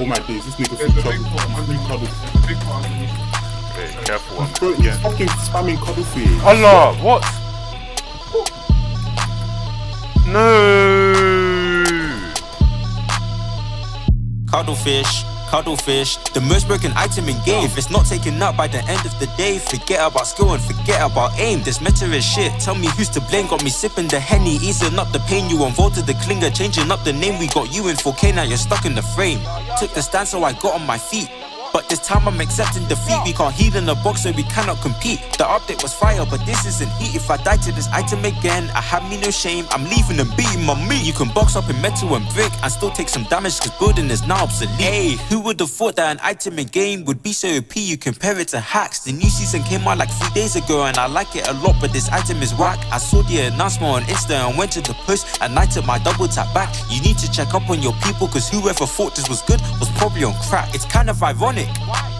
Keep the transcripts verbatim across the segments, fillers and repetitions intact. Oh my days, this nigga's in trouble. He's Cuddlefish. Big one. Hey, careful. He's, bro, he's yeah. fucking spamming Cuddlefish. Allah, what? what? No. Cuddlefish. Cuddlefish, the most broken item in game. If it's not taken out by the end of the day, forget about skill and forget about aim. This meta is shit, tell me who's to blame. Got me sipping the Henny, easing up the pain. You unfolded the clinger, changing up the name. We got you in four K, now you're stuck in the frame. Took the stand so I got on my feet, but this time I'm accepting defeat. We can't heal in the box so we cannot compete. The update was fire, but this isn't heat. If I die to this item again, I have me no shame. I'm leaving and beating my meat. You can box up in metal and brick and still take some damage, cause building is now obsolete. Hey, who would have thought that an item in game would be so O P? You compare it to hacks. The new season came out like three days ago and I like it a lot, but this item is whack. I saw the announcement on Insta and went to the post and I took my double tap back. You need to check up on your people, cause whoever thought this was good was probably on crack. It's kind of ironic.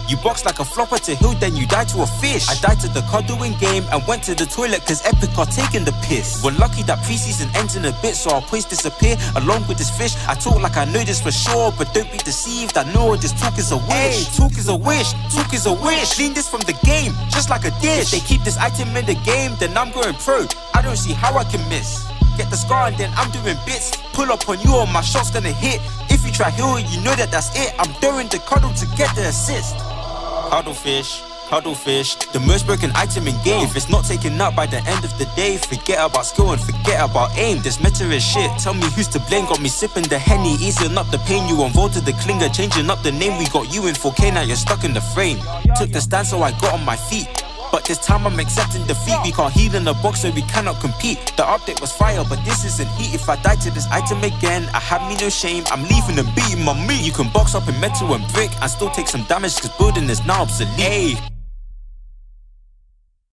You box like a flopper to hill, then you die to a fish. I died to the cuddling game and went to the toilet cause Epic are taking the piss. We're lucky that preseason ends in a bit, so our points disappear along with this fish. I talk like I know this for sure, but don't be deceived, I know this talk is a wish. Hey, talk is a wish, talk is a wish. Clean this from the game, just like a dish. If they keep this item in the game, then I'm going pro. I don't see how I can miss. Get the scar and then I'm doing bits. Pull up on you or my shot's gonna hit. If you try heal, you know that that's it. I'm doing the cuddle to get the assist. Cuddlefish, Cuddlefish, the most broken item in game. If it's not taken out by the end of the day, forget about skill and forget about aim. This meta is shit, tell me who's to blame. Got me sipping the Henny, easing up the pain. You unfolded the clinger, changing up the name. We got you in four K, now you're stuck in the frame. Took the stand so I got on my feet, but this time I'm accepting defeat. We can't heal in the box so we cannot compete. The update was fire, but this isn't heat. If I die to this item again, I have me no shame. I'm leaving and beating my meat. You can box up in metal and brick and still take some damage, cause building is now obsolete. Hey.